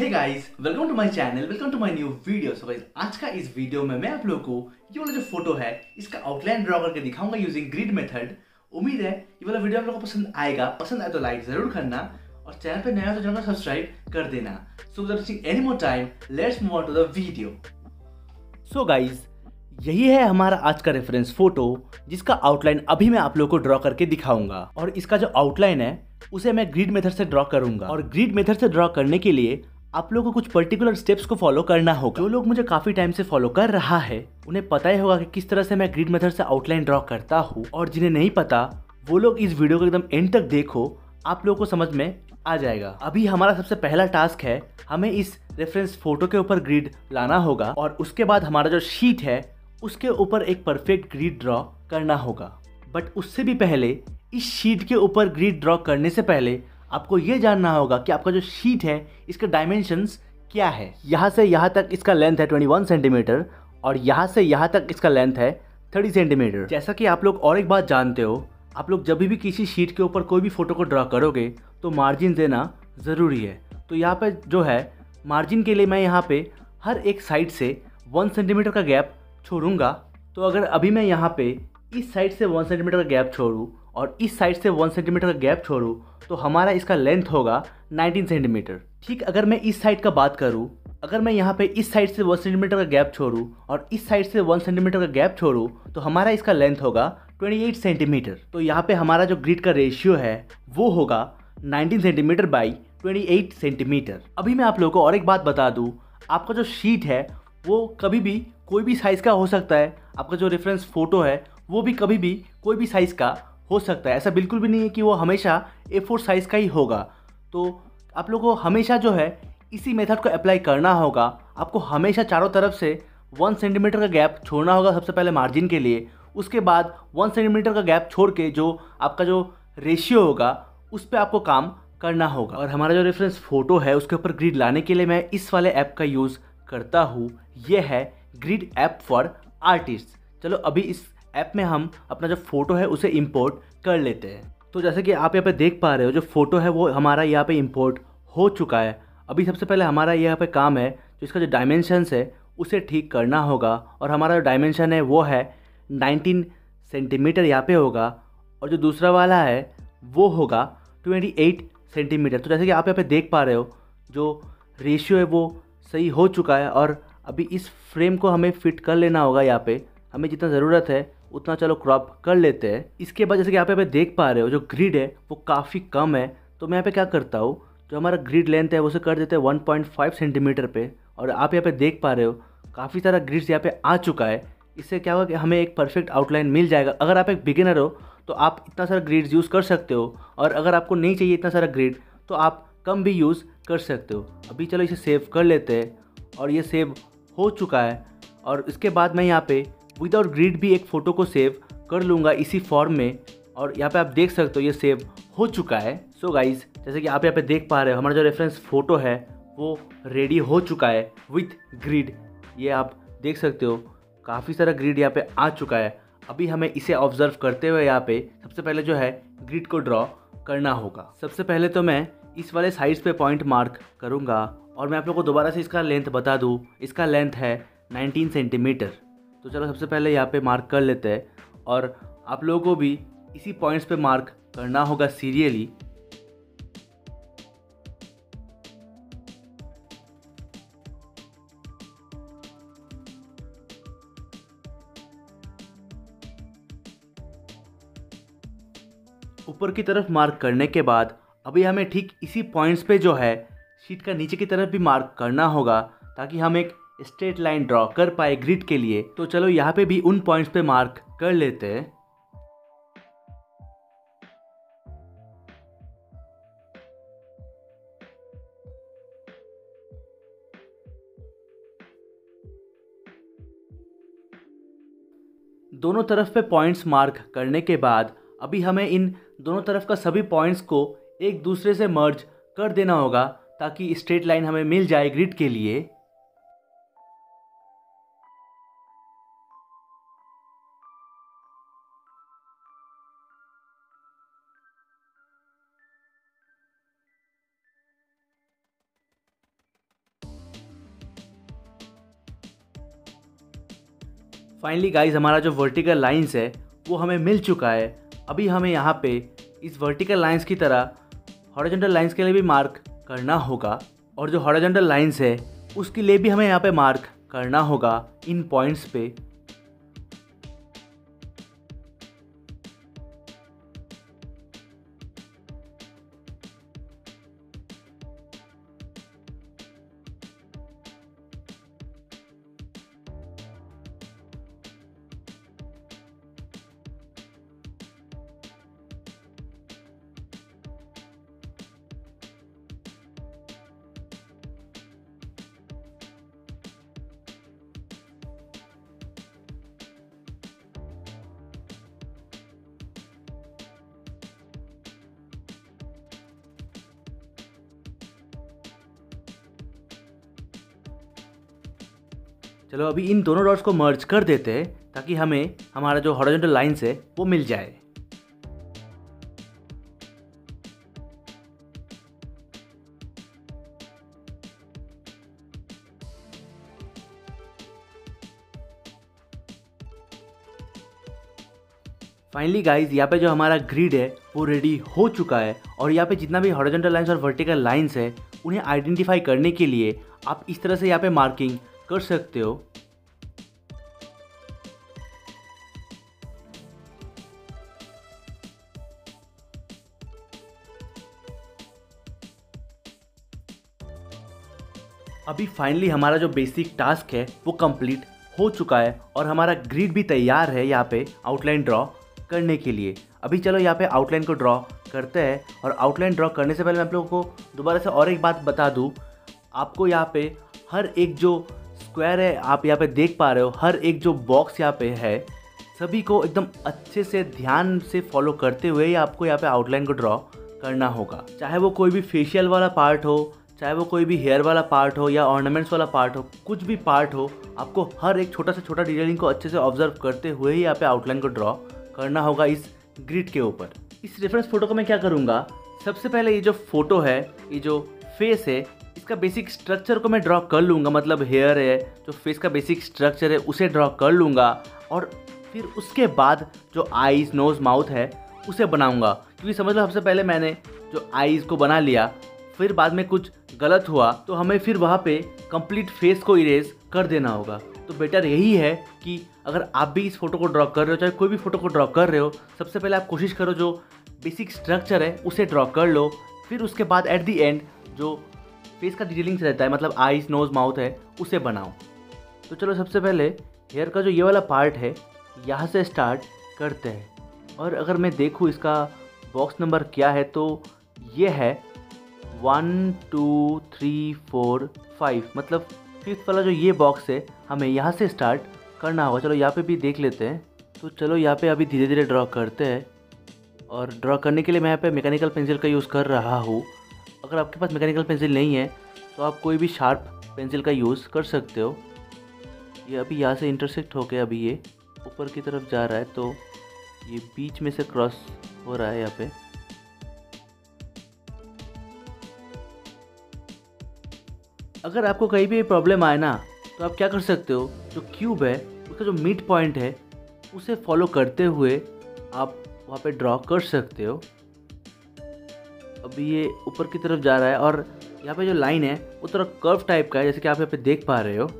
Hey guys, welcome to my channel, welcome to my new video. So guys, आज का इस video में मैं आप लोगों को ये वाला जो फोटो है इसका आउटलाइन ड्रॉ करके दिखाऊंगा यूजिंग ग्रिड मेथड। उम्मीद है ये वाला वीडियो आप लोगों को पसंद आएगा। पसंद आए तो लाइक जरूर करना और चैनल पे नया तो चैनल को सब्सक्राइब कर देना। So without wasting any more time, let's move on to the video. So guys, यही है हमारा आज का रेफरेंस फोटो जिसका आउटलाइन अभी मैं आप लोगों को ड्रॉ करके दिखाऊंगा। और इसका जो आउटलाइन है उसे मैं ग्रिड मेथड से ड्रॉ करूंगा। और ग्रिड मेथड से ड्रॉ करने के लिए आप लोगों को कुछ पर्टिकुलर स्टेप्स को फॉलो करना होगा। जो लोग मुझे काफी टाइम से फॉलो कर रहा है उन्हें पता ही होगा कि किस तरह से मैं ग्रिड मेथड से आउटलाइन ड्रॉ करता हूँ। और जिन्हें नहीं पता वो लोग इस वीडियो को एकदम एंड तक देखो, आप लोगों को समझ में आ जाएगा। अभी हमारा सबसे पहला टास्क है, हमें इस रेफरेंस फोटो के ऊपर ग्रिड लाना होगा और उसके बाद हमारा जो शीट है उसके ऊपर एक परफेक्ट ग्रिड ड्रॉ करना होगा। बट उससे भी पहले इस शीट के ऊपर ग्रिड ड्रॉ करने से पहले आपको ये जानना होगा कि आपका जो शीट है इसका डायमेंशंस क्या है। यहाँ से यहाँ तक इसका लेंथ है 21 सेंटीमीटर और यहाँ से यहाँ तक इसका लेंथ है 30 सेंटीमीटर। जैसा कि आप लोग और एक बात जानते हो, आप लोग जब भी किसी शीट के ऊपर कोई भी फोटो को ड्रॉ करोगे तो मार्जिन देना ज़रूरी है। तो यहाँ पर जो है मार्जिन के लिए मैं यहाँ पर हर एक साइड से 1 सेंटीमीटर का गैप छोड़ूंगा। तो अगर अभी मैं यहाँ पे इस साइड से 1 सेंटीमीटर का गैप छोड़ूँ और इस साइड से 1 सेंटीमीटर का गैप छोड़ूँ तो हमारा इसका लेंथ होगा 19 सेंटीमीटर। ठीक, अगर मैं इस साइड का बात करूँ, अगर मैं यहाँ पे इस साइड से 1 सेंटीमीटर का गैप छोड़ूँ और इस साइड से 1 सेंटीमीटर का गैप छोड़ूँ तो हमारा इसका लेंथ होगा 28 सेंटीमीटर। तो यहाँ पर हमारा जो ग्रिड का रेशियो है वो होगा 19 सेंटीमीटर बाई 28 सेंटीमीटर। अभी मैं आप लोगों को और एक बात बता दूँ, आपका जो शीट है वो कभी भी कोई भी साइज़ का हो सकता है। आपका जो रेफरेंस फ़ोटो है वो भी कभी भी कोई भी साइज़ का हो सकता है। ऐसा बिल्कुल भी नहीं है कि वो हमेशा A4 साइज़ का ही होगा। तो आप लोगों को हमेशा जो है इसी मेथड को अप्लाई करना होगा। आपको हमेशा चारों तरफ से 1 सेंटीमीटर का गैप छोड़ना होगा सबसे पहले मार्जिन के लिए। उसके बाद 1 सेंटीमीटर का गैप छोड़ के जो आपका जो रेशियो होगा उस पर आपको काम करना होगा। और हमारा जो रेफरेंस फ़ोटो है उसके ऊपर ग्रिड लाने के लिए मैं इस वाले ऐप का यूज़ करता हूँ। ये है ग्रिड ऐप फॉर आर्टिस्ट। चलो अभी इस ऐप में हम अपना जो फ़ोटो है उसे इंपोर्ट कर लेते हैं। तो जैसे कि आप यहाँ पे देख पा रहे हो जो फ़ोटो है वो हमारा यहाँ पे इंपोर्ट हो चुका है। अभी सबसे पहले हमारा यहाँ पे काम है जो इसका जो डायमेंशंस है उसे ठीक करना होगा। और हमारा जो डायमेंशन है वो है 19 सेंटीमीटर यहाँ पर होगा और जो दूसरा वाला है वो होगा 28 सेंटीमीटर। तो जैसे कि आप यहाँ पर देख पा रहे हो जो रेशियो है वो सही हो चुका है। और अभी इस फ्रेम को हमें फिट कर लेना होगा। यहाँ पे हमें जितना ज़रूरत है उतना चलो क्रॉप कर लेते हैं। इसके बाद जैसे कि आप यहाँ पे देख पा रहे हो जो ग्रिड है वो काफ़ी कम है। तो मैं यहाँ पे क्या करता हूँ, जो हमारा ग्रिड लेंथ है उसे कर देते हैं 1.5 सेंटीमीटर पे। और आप यहाँ पे देख पा रहे हो काफ़ी सारा ग्रिड्स यहाँ पे आ चुका है। इससे क्या होगा कि हमें एक परफेक्ट आउटलाइन मिल जाएगा। अगर आप एक बिगिनर हो तो आप इतना सारा ग्रिड्स यूज़ कर सकते हो और अगर आपको नहीं चाहिए इतना सारा ग्रिड तो आप कम भी यूज़ कर सकते हो। अभी चलो इसे सेव कर लेते हैं और ये सेव हो चुका है। और इसके बाद मैं यहाँ पे विदाउट ग्रिड भी एक फ़ोटो को सेव कर लूँगा इसी फॉर्म में। और यहाँ पे आप देख सकते हो ये सेव हो चुका है। सो गाइज़, जैसे कि आप यहाँ पे देख पा रहे हो हमारा जो रेफरेंस फ़ोटो है वो रेडी हो चुका है विथ ग्रिड। ये आप देख सकते हो काफ़ी सारा ग्रिड यहाँ पे आ चुका है। अभी हमें इसे ऑब्जर्व करते हुए यहाँ पे सबसे पहले जो है ग्रिड को ड्रॉ करना होगा। सबसे पहले तो मैं इस वाले साइड्स पे पॉइंट मार्क करूँगा। और मैं आप लोगों को दोबारा से इसका लेंथ बता दूं, इसका लेंथ है 19 सेंटीमीटर। तो चलो सबसे पहले यहाँ पे मार्क कर लेते हैं। और आप लोगों को भी इसी पॉइंट्स पे मार्क करना होगा सीरियली। ऊपर की तरफ मार्क करने के बाद अभी हमें ठीक इसी पॉइंट्स पे जो है शीट का नीचे की तरफ भी मार्क करना होगा ताकि हम एक स्ट्रेट लाइन ड्रॉ कर पाए ग्रिड के लिए। तो चलो यहाँ पे भी उन पॉइंट्स पे मार्क कर लेते हैं। दोनों तरफ पे पॉइंट्स मार्क करने के बाद अभी हमें इन दोनों तरफ का सभी पॉइंट्स को एक दूसरे से मर्ज कर देना होगा ताकि स्ट्रेट लाइन हमें मिल जाए ग्रिड के लिए। फाइनली गाइज हमारा जो वर्टिकल लाइंस है वो हमें मिल चुका है। अभी हमें यहाँ पे इस वर्टिकल लाइंस की तरह हॉरिजॉन्टल लाइंस के लिए भी मार्क करना होगा और जो हॉरिजॉन्टल लाइंस है उसके लिए भी हमें यहाँ पे मार्क करना होगा इन पॉइंट्स पे। चलो अभी इन दोनों डॉट्स को मर्ज कर देते हैं ताकि हमें हमारा जो हॉरिजॉन्टल लाइंस है वो मिल जाए। फाइनली गाइज यहाँ पे जो हमारा ग्रिड है वो रेडी हो चुका है और यहाँ पे जितना भी हॉरिजॉन्टल लाइंस और वर्टिकल लाइंस है उन्हें आइडेंटिफाई करने के लिए आप इस तरह से यहाँ पे मार्किंग कर सकते हो। अभी फाइनली हमारा जो बेसिक टास्क है वो कंप्लीट हो चुका है और हमारा ग्रिड भी तैयार है यहाँ पे आउटलाइन ड्रॉ करने के लिए। अभी चलो यहाँ पे आउटलाइन को ड्रॉ करते हैं और आउटलाइन ड्रॉ करने से पहले मैं आप लोगों को दोबारा से और एक बात बता दूँ, आपको यहाँ पे हर एक जो स्क्वायर है आप यहाँ पे देख पा रहे हो, हर एक जो बॉक्स यहाँ पे है सभी को एकदम अच्छे से ध्यान से फॉलो करते हुए ही आपको यहाँ पे आउटलाइन को ड्रॉ करना होगा। चाहे वो कोई भी फेशियल वाला पार्ट हो, चाहे वो कोई भी हेयर वाला पार्ट हो या ऑर्नामेंट्स वाला पार्ट हो, कुछ भी पार्ट हो, आपको हर एक छोटा से छोटा डिटेलिंग को अच्छे से ऑब्जर्व करते हुए ही यहाँ पे आउटलाइन को ड्रॉ करना होगा इस ग्रिड के ऊपर। इस रेफरेंस फ़ोटो को मैं क्या करूँगा, सबसे पहले ये जो फ़ोटो है, ये जो फेस है, इसका बेसिक स्ट्रक्चर को मैं ड्रॉ कर लूँगा। मतलब हेयर है जो फेस का बेसिक स्ट्रक्चर है उसे ड्रॉ कर लूँगा और फिर उसके बाद जो आईज़ नोज़ माउथ है उसे बनाऊँगा। क्योंकि समझ लो सबसे पहले मैंने जो आईज़ को बना लिया, फिर बाद में कुछ गलत हुआ तो हमें फिर वहाँ पे कंप्लीट फेस को इरेज कर देना होगा। तो बेटर यही है कि अगर आप भी इस फोटो को ड्रॉ कर रहे हो, चाहे कोई भी फ़ोटो को ड्रॉ कर रहे हो, सबसे पहले आप कोशिश करो जो बेसिक स्ट्रक्चर है उसे ड्रॉ कर लो, फिर उसके बाद एट दी एंड जो फेस का डिटेलिंग्स रहता है, मतलब आईज नोज़ माउथ है, उसे बनाओ। तो चलो सबसे पहले हेयर का जो ये वाला पार्ट है यहाँ से स्टार्ट करते हैं और अगर मैं देखूँ इसका बॉक्स नंबर क्या है तो ये है 1 2 3 4 5, मतलब फिफ्थ वाला जो ये बॉक्स है हमें यहाँ से स्टार्ट करना होगा। चलो यहाँ पे भी देख लेते हैं। तो चलो यहाँ पे अभी धीरे धीरे ड्रॉ करते हैं और ड्रॉ करने के लिए मैं यहाँ पे मैकेनिकल पेंसिल का यूज़ कर रहा हूँ। अगर आपके पास मैकेनिकल पेंसिल नहीं है तो आप कोई भी शार्प पेंसिल का यूज़ कर सकते हो। ये अभी यहाँ से इंटरसेक्ट होके अभी ये ऊपर की तरफ जा रहा है तो ये बीच में से क्रॉस हो रहा है यहाँ पे। अगर आपको कहीं भी प्रॉब्लम आए ना तो आप क्या कर सकते हो, जो क्यूब है उसका जो मिड पॉइंट है उसे फॉलो करते हुए आप वहाँ पे ड्रॉ कर सकते हो। अभी ये ऊपर की तरफ जा रहा है और यहाँ पे जो लाइन है वो थोड़ा कर्व टाइप का है, जैसे कि आप यहाँ पे देख पा रहे हो।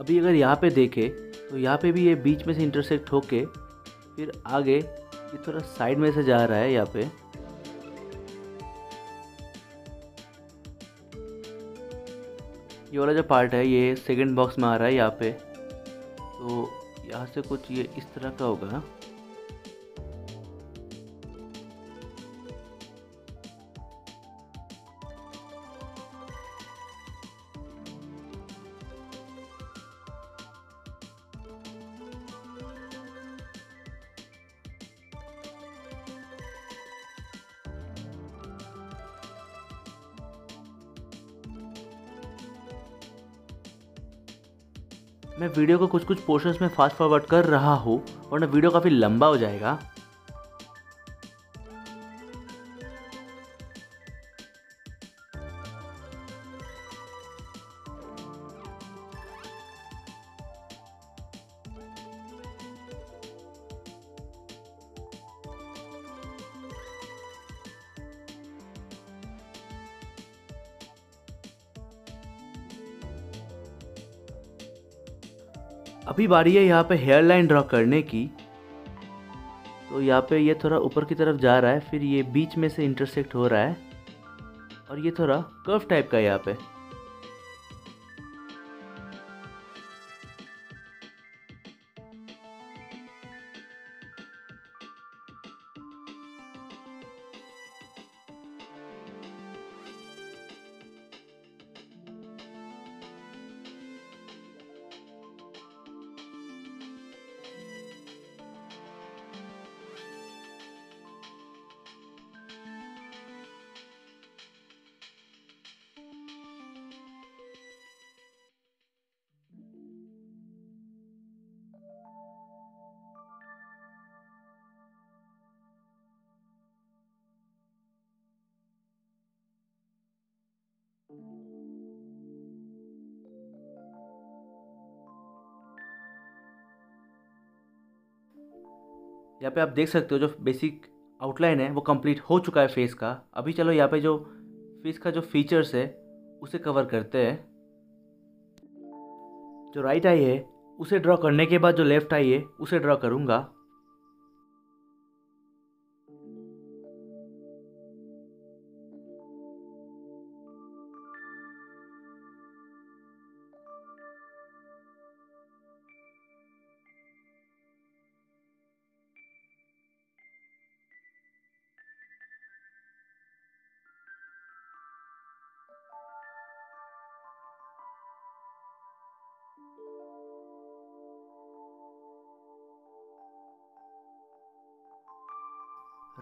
अभी अगर यहाँ पे देखें तो यहाँ पे भी ये बीच में से इंटरसेक्ट होके फिर आगे ये थोड़ा साइड में से जा रहा है यहाँ पे। ये वाला जो पार्ट है ये सेकंड बॉक्स में आ रहा है यहाँ पे, तो यहाँ से कुछ ये इस तरह का होगा। मैं वीडियो को कुछ कुछ पोर्शंस में फास्ट फॉरवर्ड कर रहा हूँ वरना वीडियो काफ़ी लंबा हो जाएगा। अभी बारी है यहाँ पे हेयर लाइन ड्रॉ करने की। तो यहाँ पे ये थोड़ा ऊपर की तरफ जा रहा है, फिर ये बीच में से इंटरसेक्ट हो रहा है और ये थोड़ा कर्व टाइप का है यहाँ पे। यहाँ पे आप देख सकते हो जो बेसिक आउटलाइन है वो कंप्लीट हो चुका है फेस का। अभी चलो यहाँ पे जो फेस का जो फीचर्स है उसे कवर करते हैं। जो राइट आई है उसे ड्रॉ करने के बाद जो लेफ्ट आई है उसे ड्रॉ करूँगा।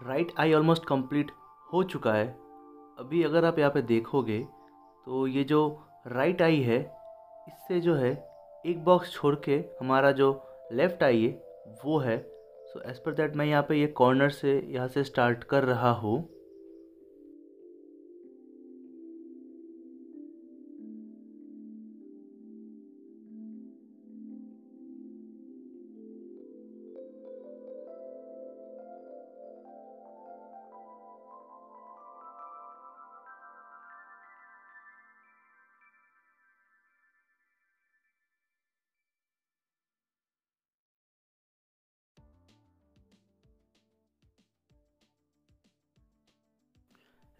राइट आई ऑलमोस्ट कंप्लीट हो चुका है। अभी अगर आप यहाँ पे देखोगे तो ये जो राइट आई है इससे जो है एक बॉक्स छोड़ के हमारा जो लेफ़्ट आई है वो है। सो एज़ पर दैट मैं यहाँ पे ये कॉर्नर से यहाँ से स्टार्ट कर रहा हूँ।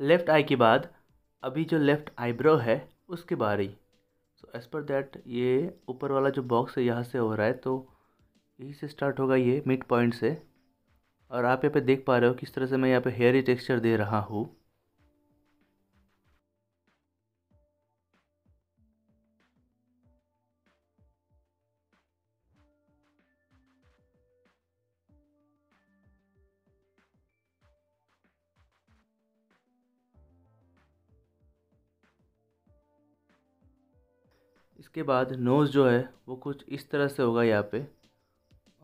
लेफ़्ट आई के बाद अभी जो लेफ़्ट आईब्रो है उसके बारी। सो एज़ पर दैट ये ऊपर वाला जो बॉक्स है यहाँ से हो रहा है, तो यहीं से स्टार्ट होगा ये मिड पॉइंट से। और आप यहाँ पे देख पा रहे हो किस तरह से मैं यहाँ पे हेयरी टेक्सचर दे रहा हूँ। इसके बाद नोज़ जो है वो कुछ इस तरह से होगा यहाँ पे,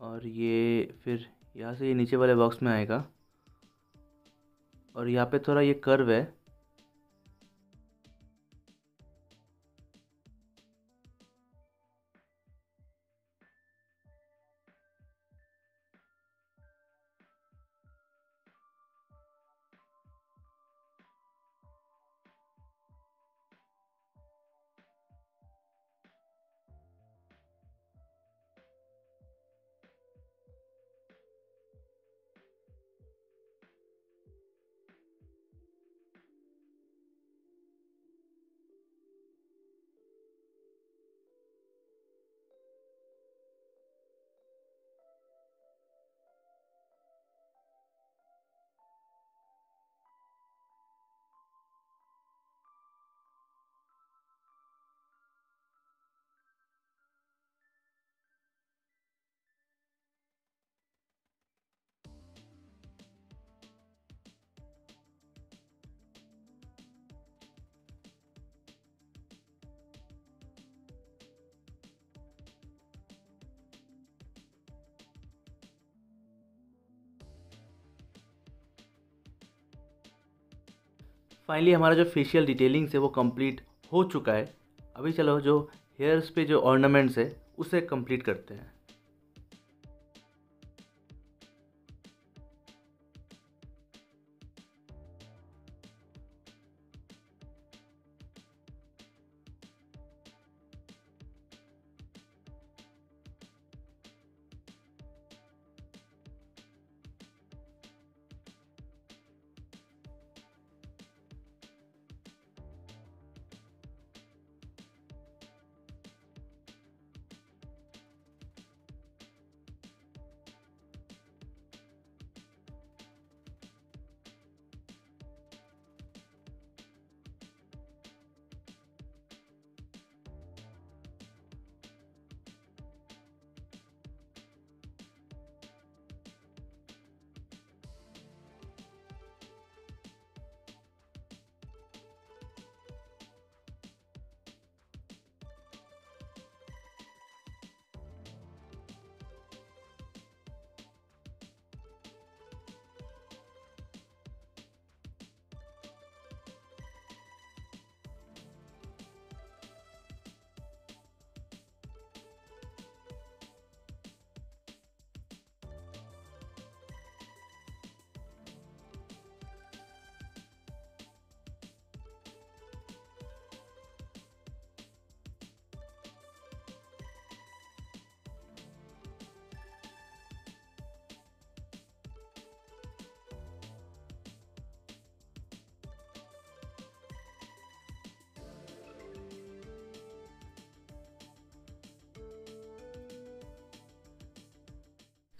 और ये फिर यहाँ से ये नीचे वाले बॉक्स में आएगा और यहाँ पे थोड़ा ये कर्व है। फाइनली हमारा जो फेशियल डिटेलिंग है वो कंप्लीट हो चुका है। अभी चलो जो हेयर्स पे जो ऑर्नामेंट्स है उसे कंप्लीट करते हैं।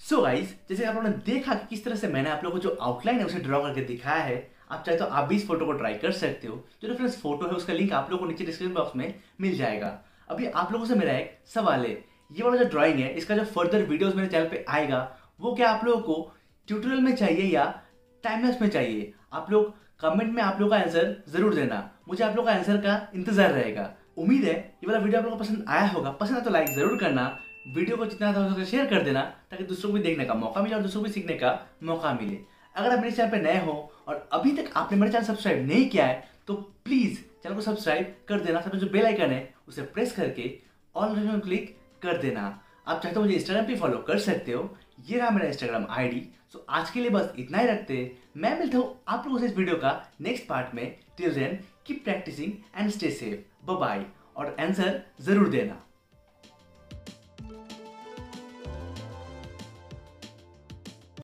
सो गाइज, जैसे आप लोगों ने देखा कि किस तरह से मैंने आप लोगों को जो आउटलाइन है उसे ड्रॉ करके दिखाया है। आप चाहे तो आप भी इस फोटो को ट्राई कर सकते हो। जो रेफरेंस फोटो है उसका लिंक आप लोगों को नीचे डिस्क्रिप्शन बॉक्स में मिल जाएगा। अभी आप लोगों से मेरा एक सवाल है, ये वाला जो ड्राइंग है इसका जो फर्दर वीडियोज मेरे चैनल पर आएगा वो क्या आप लोगों को ट्यूटोरियल में चाहिए या टाइमलैप्स में चाहिए? आप लोग कमेंट में आप लोग का आंसर जरूर देना, मुझे आप लोग का आंसर का इंतजार रहेगा। उम्मीद है ये वाला वीडियो आप लोगों को पसंद आया होगा। पसंद है तो लाइक जरूर करना, वीडियो को जितना हो सके शेयर कर देना ताकि दूसरों को भी देखने का मौका मिले और दूसरों को भी सीखने का मौका मिले। अगर आप मेरे चैनल पर नए हो और अभी तक आपने मेरे चैनल सब्सक्राइब नहीं किया है तो प्लीज़ चैनल को सब्सक्राइब कर देना। साथ में जो बेल आइकन है उसे प्रेस करके ऑल में क्लिक कर देना। आप चाहते हो मुझे इंस्टाग्राम पे फॉलो कर सकते हो, ये रहा मेरा इंस्टाग्राम आईडी। सो आज के लिए बस इतना ही रखते हैं। मैं मिलता हूँ आप लोगों से इस वीडियो का नेक्स्ट पार्ट में। Till then keep practising and stay safe. Bye bye और आंसर जरूर देना।